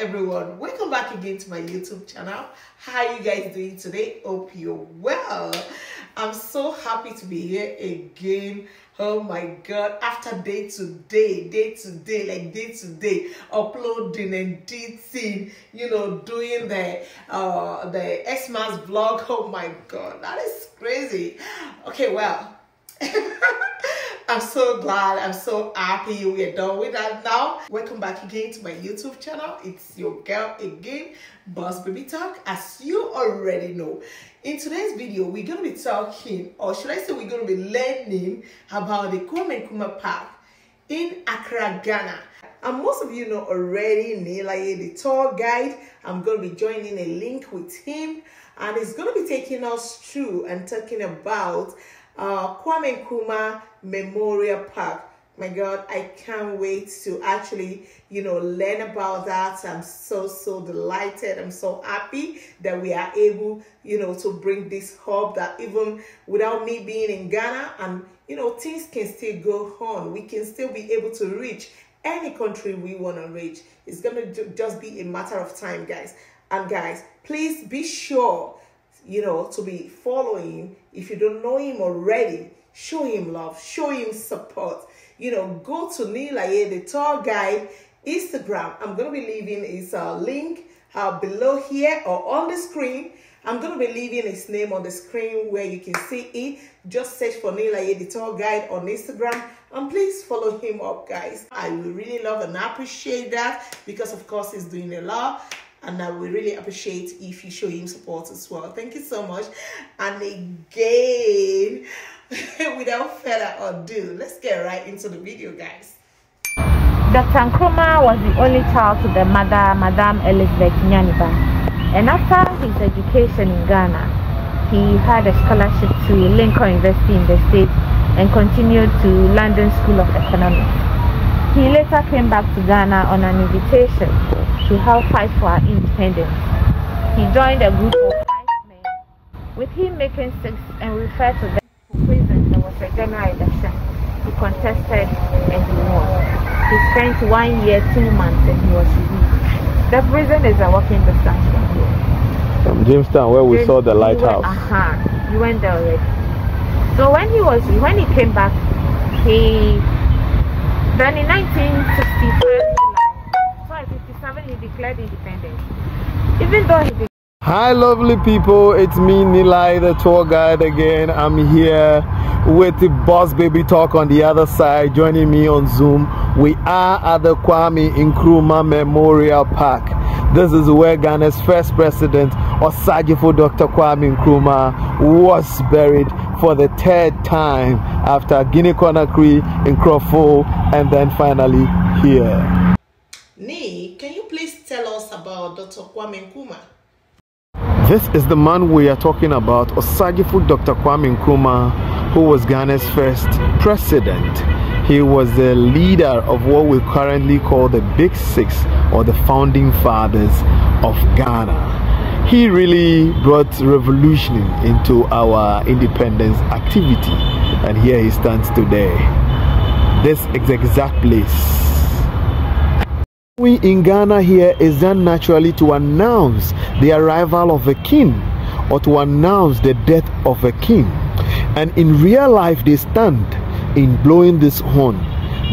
everyone, welcome back again to my YouTube channel. How are you guys doing today? Hope you're well. I'm so happy to be here again. Oh my god, after day to day, like uploading and editing, you know, doing the Xmas vlog. Oh my god, that is crazy. Okay, well, I'm so glad, I'm so happy we are done with that now. Welcome back again to my YouTube channel. It's your girl again, Boss Baby Talk, as you already know. In today's video, we're going to be talking, or should I say we're going to be learning about the Kwame Nkrumah Park in Accra, Ghana. And most of you know already Nii Laaye, the tour guide. I'm going to be joining a link with him, and he's going to be taking us through and talking about Kwame Nkrumah Memorial Park. My god, I can't wait to actually, you know, learn about that. I'm so delighted. I'm so happy that we are able, you know, to bring this hub, that even without me being in Ghana, and you know, things can still go on. We can still be able to reach any country we want to reach. It's gonna just be a matter of time, guys. And guys, please be sure, you know, to be following. If you don't know him already, show him love, show him support. You know, go to Nii Laaye, the tour guide, Instagram. I'm going to be leaving his link below here or on the screen. I'm going to be leaving his name on the screen where you can see it. Just search for Nii Laaye, the tour guide on Instagram. And please follow him up, guys. I will really love and appreciate that, because of course he's doing a lot. And I will really appreciate if you show him support as well. Thank you so much. And again, without further ado, let's get right into the video, guys. Dr. Nkrumah was the only child to their mother, Madame Elizabeth Nyaniba. And after his education in Ghana, he had a scholarship to Lincoln University in the States and continued to London School of Economics. He later came back to Ghana on an invitation to help fight for our independence. He joined a group of 5 men, with him making 6 and referred to them to prison. There was a general election. He contested and he won. He spent 1 year, 2 months and he was released. The prison is a walking distance from here. From Jamestown, where we saw the lighthouse. He went there already. So when he came back, then in 1965, he declared independence. Even though he did. Hi lovely people, it's me Nii Laaye, the tour guide again. I'm here with the Boss Baby Talk on the other side, joining me on Zoom. We are at the Kwame Nkrumah Memorial Park. This is where Ghana's first president, Osagyefo Dr. Kwame Nkrumah, was buried for the 3rd time, after Guinea Conakry, Nkroful, and then finally here. Nii, can you please tell us about Dr. Kwame Nkrumah? This is the man we are talking about, Osagyefo Dr. Kwame Nkrumah, who was Ghana's first president. He was the leader of what we currently call the Big Six, or the founding fathers of Ghana. He really brought revolution into our independence activity, and here he stands today. This is the exact place. We in Ghana here is done naturally to announce the arrival of a king, or to announce the death of a king. And in real life they stand in blowing this horn,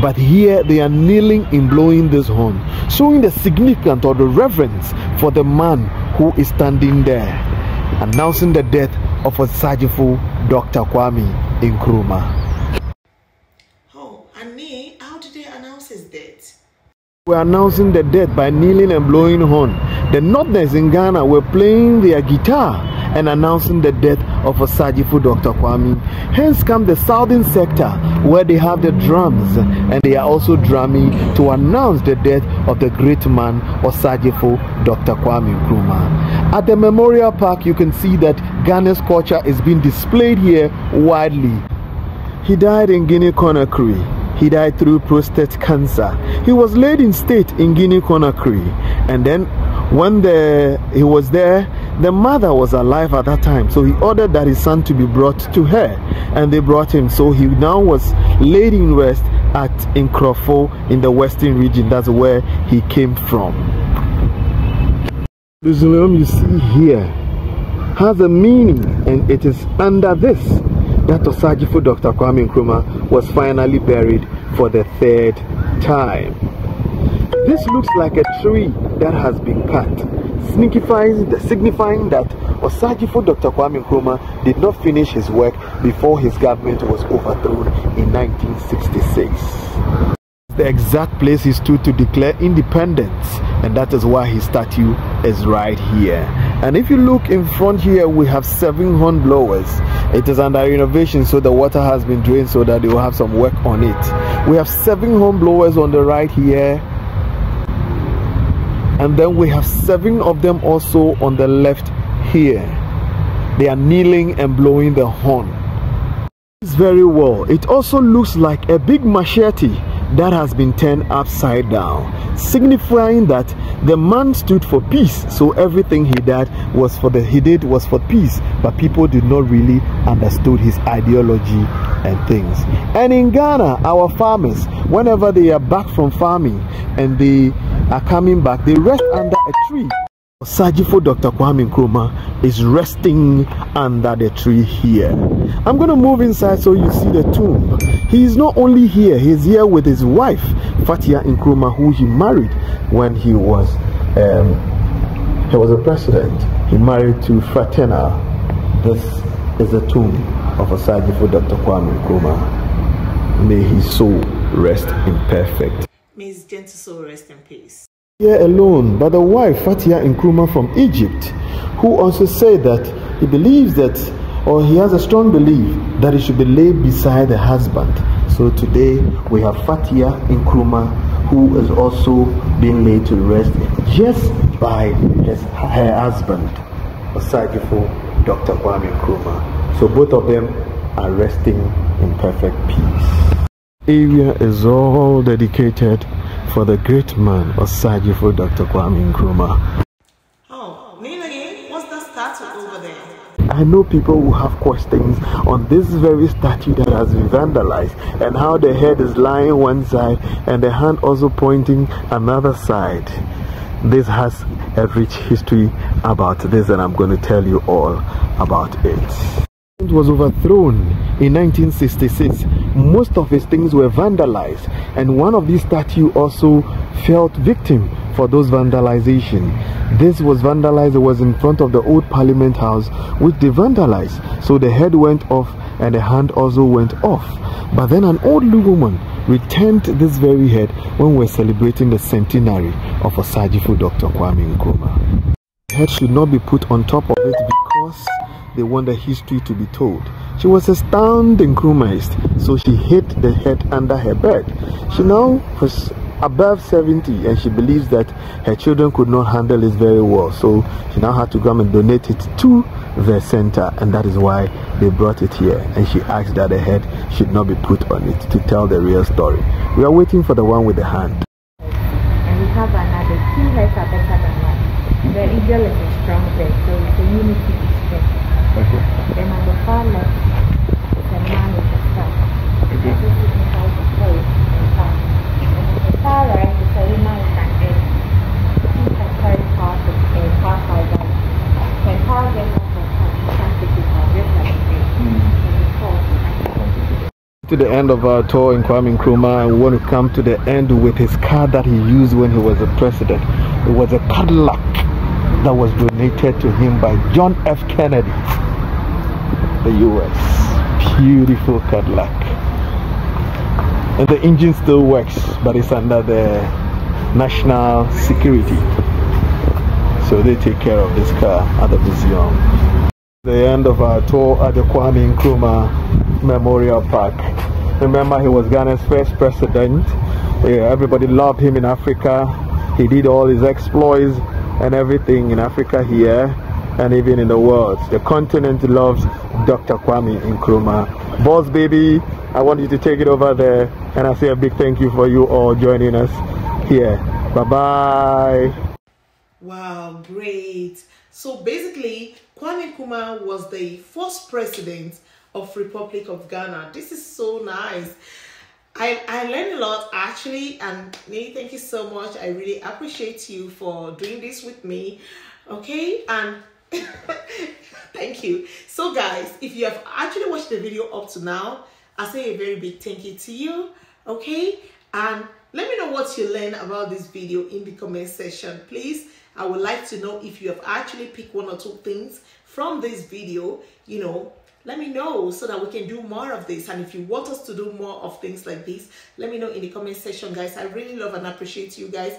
but here they are kneeling in blowing this horn, showing the significance or the reverence for the man who is standing there, announcing the death of Osagyefo Dr. Kwame Nkrumah. Oh, and Nii, how did they announce his death? We're announcing the death by kneeling and blowing horn. The Northerners in Ghana were playing their guitar and announcing the death of Osagyefo Dr. Kwame. Hence come the southern sector, where they have the drums, and they are also drumming to announce the death of the great man Osagyefo Dr. Kwame Nkrumah. At the Memorial Park, you can see that Ghana's culture is being displayed here widely. He died in Guinea Conakry. He died through prostate cancer. He was laid in state in Guinea Conakry, and then when he was there, the mother was alive at that time, so he ordered that his son to be brought to her, and they brought him. So he now was laid in rest at Nkroful in the western region. That's where he came from. The Zulum you see here has a meaning, and it is under this that Osagyefo Dr. Kwame Nkrumah was finally buried for the third time. This looks like a tree that has been cut, signifying that Osagyefo Dr. Kwame Nkrumah did not finish his work before his government was overthrown in 1966. The exact place he stood to declare independence, and that is why his statue is right here. And if you look in front here, we have 7 horn blowers. It is under renovation, so the water has been drained so that they will have some work on it. We have 7 horn blowers on the right here, and then we have 7 of them also on the left here. They are kneeling and blowing the horn. It's very well. It also looks like a big machete that has been turned upside down, signifying that the man stood for peace, so everything he did was for peace, but people did not really understood his ideology and things. And in Ghana, our farmers, whenever they are back from farming and they are coming back, they rest under a tree. Osagyefo Dr. Kwame Nkrumah is resting under the tree here. I'm going to move inside so you see the tomb. He is not only here, he is here with his wife, Fathia Nkrumah, who he married when he was a president. He married to Fratena. This is the tomb of Osagyefo Dr. Kwame Nkrumah. May his soul rest in perfect. May his gentle soul rest in peace. Here alone, but the wife Fathia Nkrumah from Egypt, who also said that he believes that, or he has a strong belief that he should be laid beside the husband. So today we have Fathia Nkrumah, who is also being laid to rest just by her husband, Osagyefo Dr. Kwame Nkrumah. So both of them are resting in perfect peace. Area is all dedicated for the great man, Osagyefo Dr. Kwame Nkrumah. Oh, Nii Laaye, what's that statue over there? I know people who have questions on this very statue that has been vandalized, and how the head is lying one side and the hand also pointing another side. This has a rich history about this, and I'm going to tell you all about it. It was overthrown in 1966. Most of his things were vandalized, and one of these statues also fell victim for those vandalization. This was vandalized. It was in front of the old Parliament House, which they vandalized. So the head went off and the hand also went off. But then an old woman returned this very head when we were celebrating the centenary of Osagyefo Dr. Kwame Nkrumah. The head should not be put on top of it because they want the history to be told. She was astounding Nkrumahist, so she hid the head under her bed. She now was above 70, and she believes that her children could not handle it very well, so she now had to come and donate it to the center, and that is why they brought it here. And she asked that the head should not be put on it to tell the real story. We are waiting for the one with the hand. And we have another two heads are better than one. The eagle is a strong head, so it's a unity. Okay. Then on the far left, it's a man with a star. Okay. This signifies the place and time. And on the far right, it's a woman with an egg. She can carry power to a far side. When power gets off her hand, she can't take it out, just like an egg. To the end of our tour in Kwame Nkrumah, we want to come to the end with his car that he used when he was a president. It was a Cadillac that was donated to him by John F. Kennedy. The US. Beautiful Cadillac. And the engine still works, but it's under the national security. So they take care of this car at the museum. The end of our tour at the Kwame Nkrumah Memorial Park. Remember, he was Ghana's first president. Everybody loved him in Africa. He did all his exploits and everything in Africa here, and even in the world. The continent loves Dr. Kwame Nkrumah. Boss Baby, I want you to take it over there, and I say a big thank you for you all joining us here. Bye-bye. Wow, great. So basically, Kwame Nkrumah was the first president of Republic of Ghana. This is so nice. I learned a lot actually, and Nii, thank you so much. I really appreciate you for doing this with me. Okay, and thank you. So guys, if you have actually watched the video up to now, I say a very big thank you to you. Okay, and let me know what you learned about this video in the comment section, please. I would like to know if you have actually picked one or two things from this video, you know, let me know so that we can do more of this. And if you want us to do more of things like this, let me know in the comment section, guys. I really love and appreciate you guys.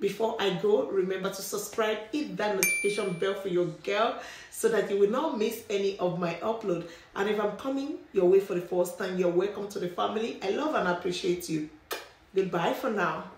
Before I go, remember to subscribe, hit that notification bell for your girl so that you will not miss any of my upload. And if I'm coming your way for the first time, you're welcome to the family. I love and appreciate you. Goodbye for now.